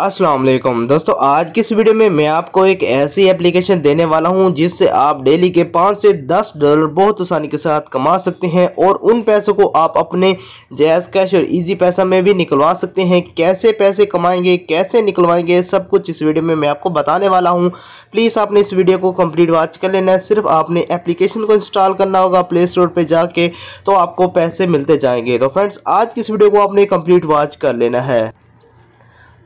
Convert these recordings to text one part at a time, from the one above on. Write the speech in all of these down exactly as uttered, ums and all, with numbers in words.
अस्सलाम वालेकुम दोस्तों, आज की इस वीडियो में मैं आपको एक ऐसी एप्लीकेशन देने वाला हूं जिससे आप डेली के पाँच से दस डॉलर बहुत आसानी के साथ कमा सकते हैं और उन पैसों को आप अपने जैज़ कैश और ईजी पैसा में भी निकलवा सकते हैं। कैसे पैसे कमाएंगे, कैसे निकलवाएंगे, सब कुछ इस वीडियो में मैं आपको बताने वाला हूँ। प्लीज़ आपने इस वीडियो को कम्प्लीट वॉच कर लेना है। सिर्फ आपने एप्लीकेशन को इंस्टॉल करना होगा प्ले स्टोर पर जाके, तो आपको पैसे मिलते जाएंगे। तो फ्रेंड्स, आज की इस वीडियो को आपने कम्प्लीट वॉच कर लेना है।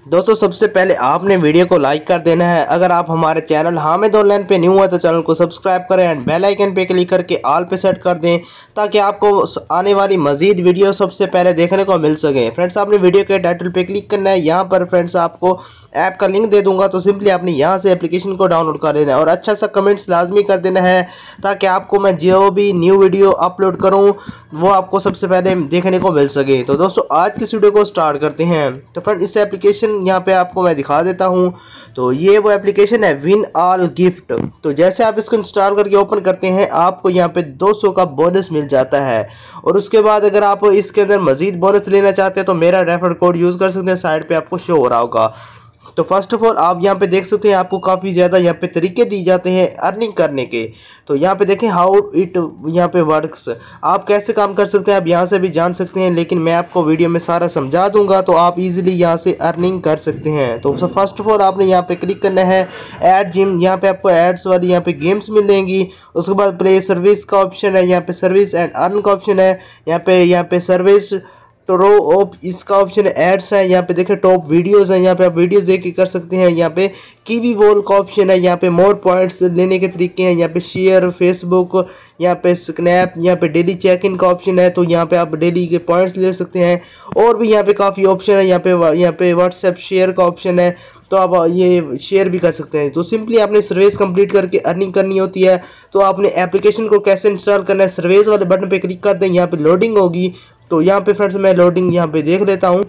दोस्तों, सबसे पहले आपने वीडियो को लाइक कर देना है। अगर आप हमारे चैनल हामिद ऑनलाइन पे न्यू है तो चैनल को सब्सक्राइब करें एंड बेल आइकन पे क्लिक करके ऑल पे सेट कर दें ताकि आपको आने वाली मजीद वीडियो सबसे पहले देखने को मिल सके। फ्रेंड्स, आपने वीडियो के टाइटल पे क्लिक करना है। यहाँ पर फ्रेंड्स आपको ऐप का लिंक दे दूंगा, तो सिंपली आपने यहाँ से एप्लीकेशन को डाउनलोड कर लेना है और अच्छा सा कमेंट्स लाजमी कर देना है ताकि आपको मैं जो भी न्यू वीडियो अपलोड करूँ वो आपको सबसे पहले देखने को मिल सके। तो दोस्तों, आज किस वीडियो को स्टार्ट करते हैं। तो फ्रेंड, इस एप्लीकेशन यहाँ पे आपको मैं दिखा देता हूँ। तो ये वो एप्लीकेशन है विन ऑल गिफ्ट। तो जैसे आप इसको इंस्टॉल करके ओपन करते हैं, आपको यहाँ पे दो सौ का बोनस मिल जाता है और उसके बाद अगर आप इसके अंदर मजीद बोनस लेना चाहते हैं तो मेरा रेफर कोड यूज़ कर सकते हैं। साइड पे आपको शो हो रहा होगा। तो फर्स्ट ऑफ ऑल आप यहाँ पे देख सकते हैं आपको काफ़ी ज़्यादा यहाँ पे तरीके दिए जाते हैं अर्निंग करने के। तो यहाँ पे देखें हाउ इट यहाँ पे वर्क्स, आप कैसे काम कर सकते हैं आप यहाँ से भी जान सकते हैं, लेकिन मैं आपको वीडियो में सारा समझा दूंगा तो आप इजीली यहाँ से अर्निंग कर सकते हैं। तो फर्स्ट ऑफ ऑल आपने यहाँ पे क्लिक करना है ऐड जिम। यहाँ पे आपको एड्स वाली यहाँ पे गेम्स मिलेंगी। उसके बाद प्ले सर्विस का ऑप्शन है, यहाँ पे सर्विस एंड अर्न का ऑप्शन है, यहाँ पे यहाँ पे सर्विस तो रो ऑफ इसका ऑप्शन एड्स है। यहाँ पे देखें टॉप वीडियोस हैं, यहाँ पे आप वीडियोस देख के कर सकते हैं। यहाँ पे कीवी वॉल का ऑप्शन है, यहाँ पे मोर पॉइंट्स लेने के तरीके हैं, यहाँ पे शेयर फेसबुक, यहाँ पे स्नैप, यहाँ पे डेली चेक इन का ऑप्शन है। तो यहाँ पे आप डेली के पॉइंट्स ले सकते हैं और भी यहाँ पे काफ़ी ऑप्शन है। यहाँ पे यहाँ पे व्हाट्सएप शेयर का ऑप्शन है, तो आप ये शेयर भी कर सकते हैं। तो सिंपली आपने सर्विस कंप्लीट करके अर्निंग करनी होती है। तो आपने एप्लीकेशन को कैसे इंस्टॉल करना है, सर्विस वाले बटन पे क्लिक कर दें, यहाँ पे लोडिंग होगी। तो यहाँ पे फ्रेंड्स मैं लोडिंग यहाँ पे देख लेता हूँ।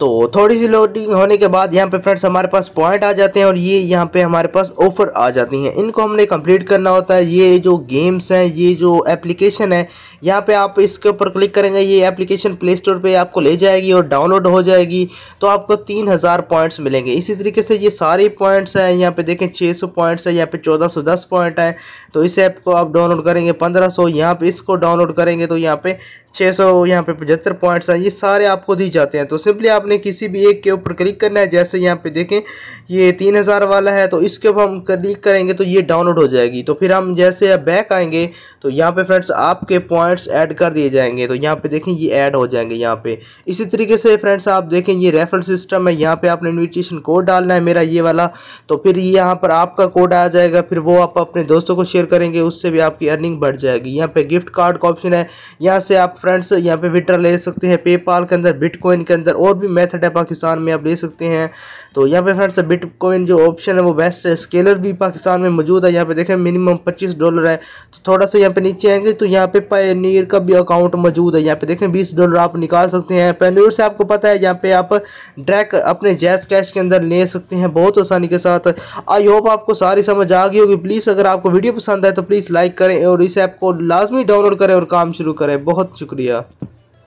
तो थोड़ी सी लोडिंग होने के बाद यहाँ पे फ्रेंड्स हमारे पास पॉइंट आ जाते हैं और ये यहाँ पे हमारे पास ऑफर आ जाती हैं। इनको हमने कंप्लीट करना होता है। ये जो गेम्स हैं, ये जो एप्लीकेशन है, यहाँ पे आप इसके ऊपर क्लिक करेंगे, ये एप्लीकेशन प्ले स्टोर पे आपको ले जाएगी और डाउनलोड हो जाएगी। तो आपको तीन हज़ार पॉइंट्स मिलेंगे। इसी तरीके से ये सारे पॉइंट्स हैं। यहाँ पे देखें छः सौ पॉइंट्स है, यहाँ पे चौदह सौ दस पॉइंट है। तो इस ऐप को आप डाउनलोड करेंगे पंद्रह सौ, यहाँ पे इसको डाउनलोड करेंगे तो यहाँ पे छः सौ यहाँ पे पचहत्तर पॉइंट्स हैं। ये सारे आपको दी जाते हैं। तो सिंपली आपने किसी भी एक के ऊपर क्लिक करना है। जैसे यहाँ पे देखें ये तीन हज़ार वाला है, तो इसके ऊपर हम क्लिक करेंगे तो ये डाउनलोड हो जाएगी। तो फिर हम जैसे बैक आएंगे तो यहाँ पे फ्रेंड्स आपके पॉइंट्स ऐड कर दिए जाएंगे। तो यहाँ पे देखें ये ऐड हो जाएंगे यहाँ पे। इसी तरीके से फ्रेंड्स आप देखें ये रेफरल सिस्टम है, यहाँ पे आपने इन्विटेशन कोड डालना है, मेरा ये वाला। तो फिर यहाँ पर आपका कोड आ जाएगा, फिर वो आप अपने दोस्तों को शेयर करेंगे, उससे भी आपकी अर्निंग बढ़ जाएगी। यहाँ पे गिफ्ट कार्ड का ऑप्शन है, यहाँ से आप फ्रेंड्स यहाँ पे विड्रॉ ले सकते हैं पेपाल के अंदर, बिटकॉइन के अंदर, और भी मेथड है पाकिस्तान में आप ले सकते हैं। तो यहाँ पे फ्रेंड्स बिटकॉइन जो ऑप्शन है वो बेस्ट है। स्केलर भी पाकिस्तान में मौजूद है, यहाँ पे देखें मिनिमम पच्चीस डॉलर है। तो थोड़ा सा यहाँ पे नीचे आएंगे तो यहाँ पे पायोनियर का भी अकाउंट मौजूद है, यहाँ पे देखें बीस डॉलर आप निकाल सकते हैं। पायोनियर से आपको पता है यहाँ पे आप डायरेक्ट अपने जैज़ कैश के अंदर ले सकते हैं बहुत आसानी के साथ। आई होप आपको सारी समझ आ गई होगी। प्लीज़ अगर आपको वीडियो पसंद आए तो प्लीज़ लाइक करें और इस ऐप को लाजमी डाउनलोड करें और काम शुरू करें। बहुत शुक्रिया।